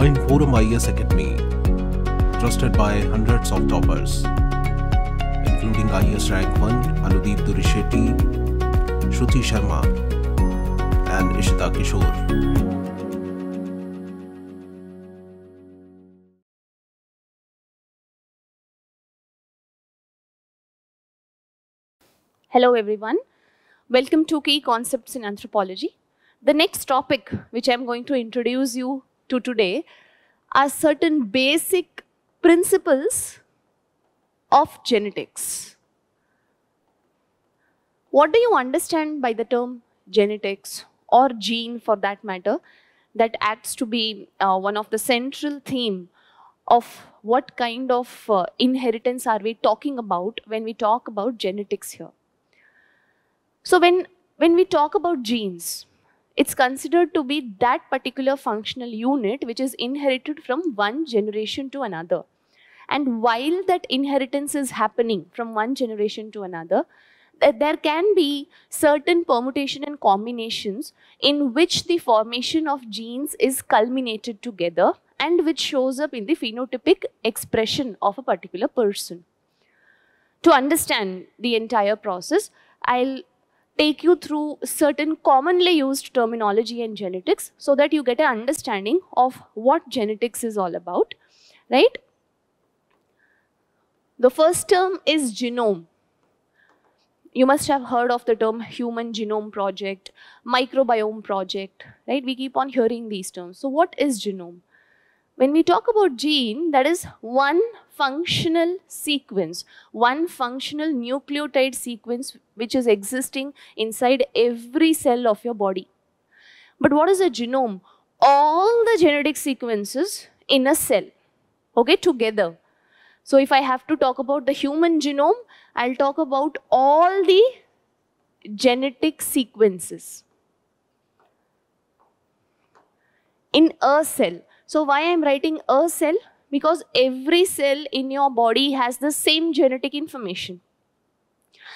Join Forum IAS Academy, trusted by hundreds of toppers, including IAS Rank 1 Anudeep Durishetty, Shruti Sharma, and Ishita Kishore. Hello everyone, welcome to Key Concepts in Anthropology. The next topic which I am going to introduce you to today are certain basic principles of genetics. What do you understand by the term genetics, or gene for that matter, that acts to be one of the central theme of what kind of inheritance are we talking about when we talk about genetics here? So when we talk about genes, it's considered to be that particular functional unit which is inherited from one generation to another. And while that inheritance is happening from one generation to another, there can be certain permutation and combinations in which the formation of genes is culminated together and which shows up in the phenotypic expression of a particular person. To understand the entire process, I'll take you through certain commonly used terminology in genetics so that you get an understanding of what genetics is all about, right? The first term is genome. You must have heard of the term Human Genome Project, Microbiome Project, right? We keep on hearing these terms. So what is genome? When we talk about gene, that is one functional sequence, one functional nucleotide sequence which is existing inside every cell of your body. But what is a genome? All the genetic sequences in a cell, okay, together. So if I have to talk about the human genome, I'll talk about all the genetic sequences in a cell. So why I am writing a cell? Because every cell in your body has the same genetic information.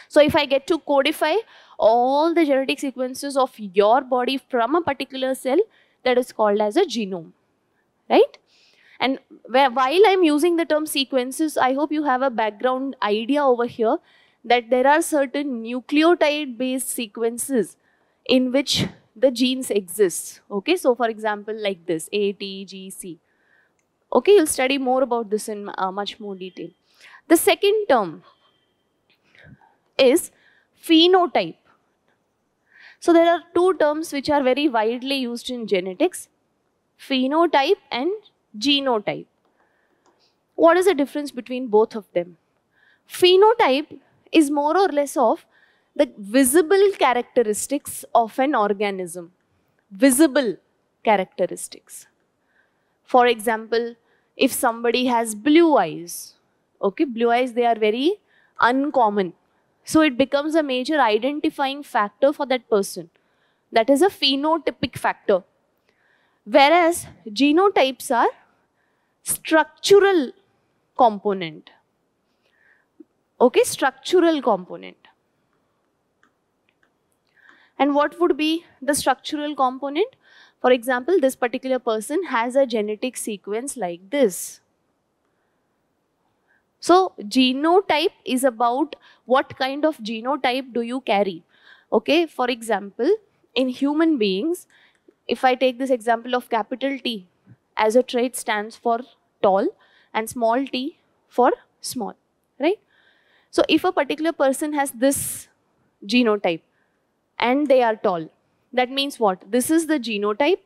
So if I get to codify all the genetic sequences of your body from a particular cell, that is called as a genome, right? And while I am using the term sequences, I hope you have a background idea over here that there are certain nucleotide-based sequences in which the genes exist, okay? So for example, like this, A, T, G, C. Okay, you'll study more about this in much more detail. The second term is phenotype. So there are two terms which are very widely used in genetics, phenotype and genotype. What is the difference between both of them? Phenotype is more or less of the visible characteristics of an organism, visible characteristics. For example, if somebody has blue eyes, okay, blue eyes, they are very uncommon. So it becomes a major identifying factor for that person. That is a phenotypic factor. Whereas genotypes are structural component, okay, structural component. And what would be the structural component? For example, this particular person has a genetic sequence like this. So genotype is about what kind of genotype do you carry. Okay, for example, in human beings, if I take this example of capital T as a trait stands for tall and small t for small, right? So if a particular person has this genotype, and they are tall. That means what? This is the genotype,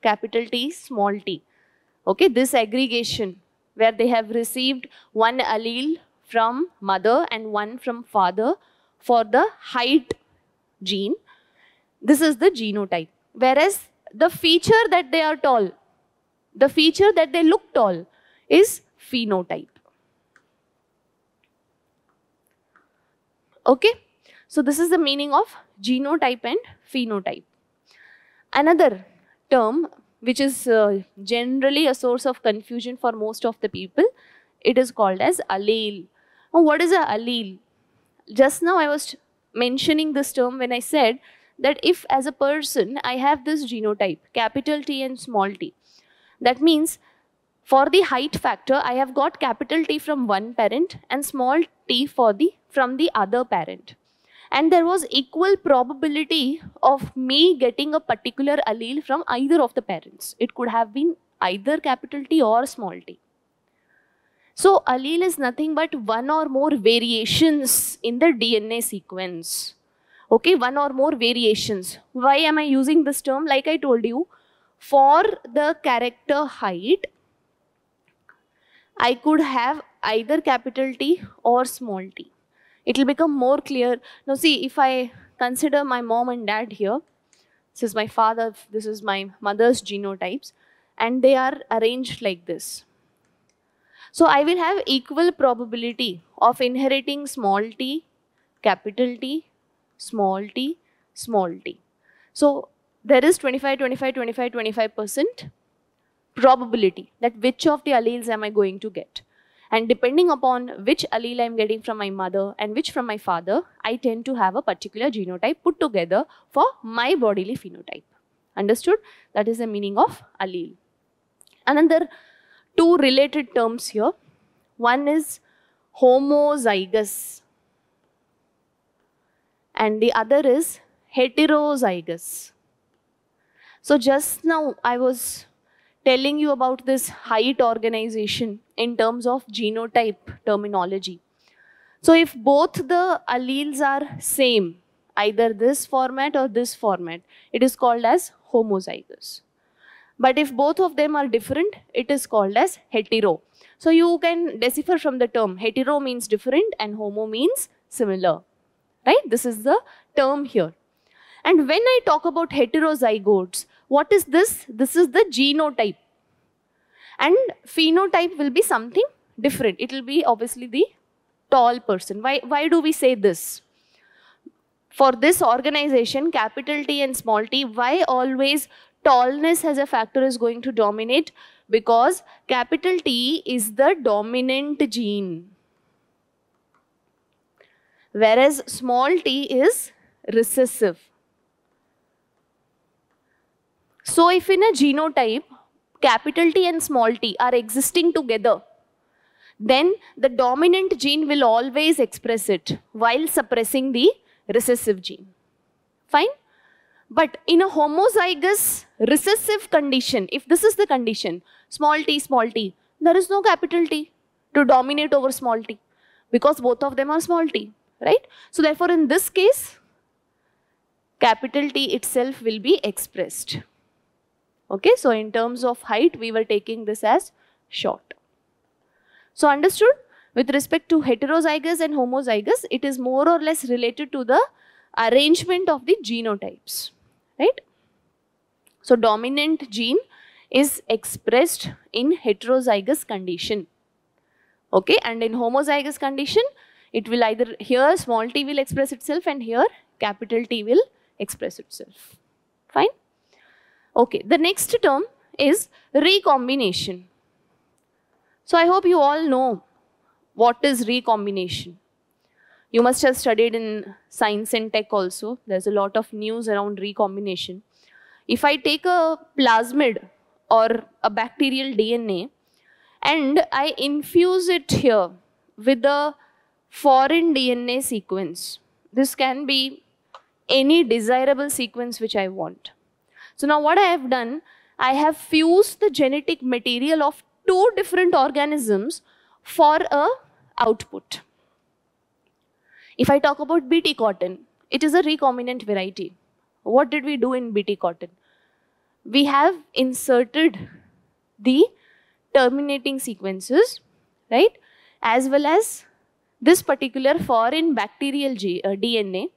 capital T, small t. Okay, this aggregation where they have received one allele from mother and one from father for the height gene. This is the genotype. Whereas the feature that they are tall, the feature that they look tall is phenotype. Okay, so this is the meaning of genotype and phenotype. Another term which is generally a source of confusion for most of the people, it is called as allele. Now, what is an allele? Just now I was mentioning this term when I said that if as a person I have this genotype, capital T and small t, That means for the height factor, I have got capital T from one parent and small t from the other parent. And there was equal probability of me getting a particular allele from either of the parents. It could have been either capital T or small t. So allele is nothing but one or more variations in the DNA sequence. Okay, one or more variations. Why am I using this term? Like I told you, for the character height, I could have either capital T or small t. It will become more clear. Now see, if I consider my mom and dad here, this is my father, this is my mother's genotypes, and they are arranged like this. So I will have equal probability of inheriting small t, capital T, small t, small t. So there is 25% probability that which of the alleles am I going to get. And depending upon which allele I'm getting from my mother and which from my father, I tend to have a particular genotype put together for my bodily phenotype. Understood? That is the meaning of allele. And there are two related terms here. One is homozygous and the other is heterozygous. So just now I was telling you about this height organization in terms of genotype terminology. So if both the alleles are same, either this format or this format, it is called as homozygous. But if both of them are different, it is called as hetero. So you can decipher from the term. Hetero means different and homo means similar. Right? This is the term here. And when I talk about heterozygotes, what is this? This is the genotype. And phenotype will be something different. It will be obviously the tall person. Why do we say this? For this organization, capital T and small t, why always tallness as a factor is going to dominate? Because capital T is the dominant gene, whereas small t is recessive. So if in a genotype, capital T and small t are existing together, then the dominant gene will always express it while suppressing the recessive gene. Fine? But in a homozygous recessive condition, if this is the condition, small t, there is no capital T to dominate over small t because both of them are small t, right? So therefore in this case, capital T itself will be expressed. Okay, so in terms of height, we were taking this as short. So understood? With respect to heterozygous and homozygous, it is more or less related to the arrangement of the genotypes, right? So dominant gene is expressed in heterozygous condition. Okay, and in homozygous condition, it will either here small t will express itself and here capital T will express itself. Fine? Okay, the next term is recombination. So I hope you all know what is recombination. You must have studied in science and tech also. There's a lot of news around recombination. If I take a plasmid or a bacterial DNA and I infuse it here with a foreign DNA sequence, this can be any desirable sequence which I want. So now what I have done, I have fused the genetic material of two different organisms for an output. If I talk about Bt cotton, it is a recombinant variety. What did we do in Bt cotton? We have inserted the terminating sequences, right? As well as this particular foreign bacterial DNA,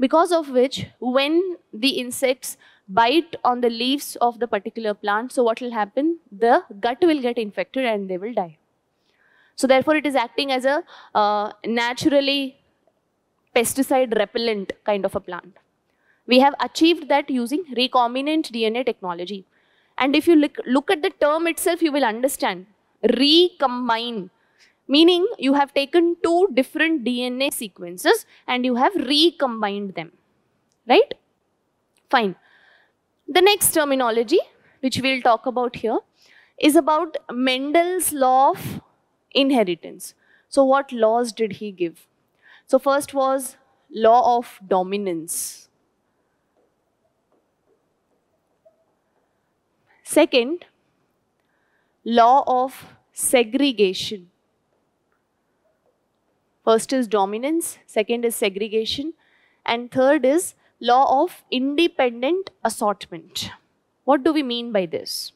because of which when the insects bite on the leaves of the particular plant, so what will happen? The gut will get infected and they will die. So therefore it is acting as a naturally pesticide repellent kind of a plant. We have achieved that using recombinant DNA technology. And if you look at the term itself, you will understand. Recombine, meaning you have taken two different DNA sequences and you have recombined them, right? Fine. The next terminology which we will talk about here is about Mendel's law of inheritance. So what laws did he give? So first was law of dominance. Second, law of segregation. First is dominance, second is segregation, and third is law of independent assortment. What do we mean by this?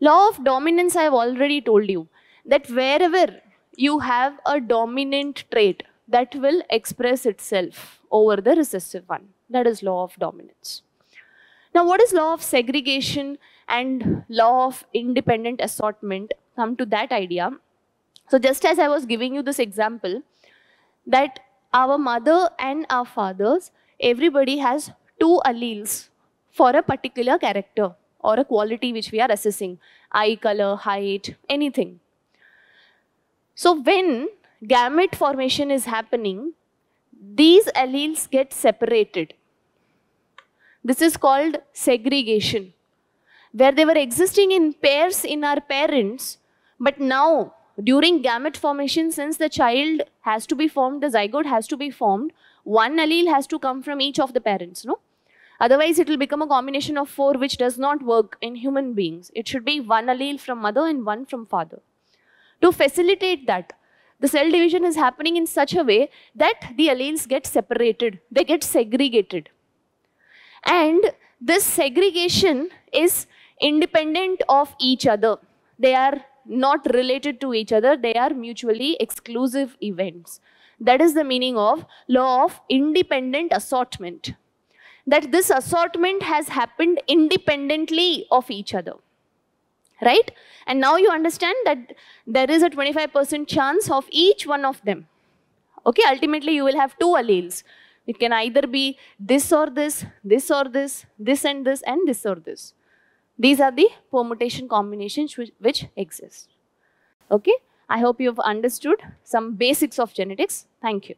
Law of dominance, I have already told you that wherever you have a dominant trait, that will express itself over the recessive one. That is law of dominance. Now, what is law of segregation and law of independent assortment? Come to that idea. So just as I was giving you this example, that our mother and our fathers, everybody has two alleles for a particular character or a quality which we are assessing, eye color, height, anything. So when gamete formation is happening, these alleles get separated. This is called segregation, where they were existing in pairs in our parents, but now during gamete formation, since the child has to be formed, the zygote has to be formed, one allele has to come from each of the parents, no? Otherwise, it will become a combination of four, which does not work in human beings. It should be one allele from mother and one from father. To facilitate that, the cell division is happening in such a way that the alleles get separated, they get segregated. And this segregation is independent of each other. They are not related to each other, they are mutually exclusive events. That is the meaning of law of independent assortment. That this assortment has happened independently of each other, right? And now you understand that there is a 25% chance of each one of them. Okay, ultimately you will have two alleles. It can either be this or this, this or this, this and this, and this or this. These are the permutation combinations which exist. Okay, I hope you have understood some basics of genetics. Thank you.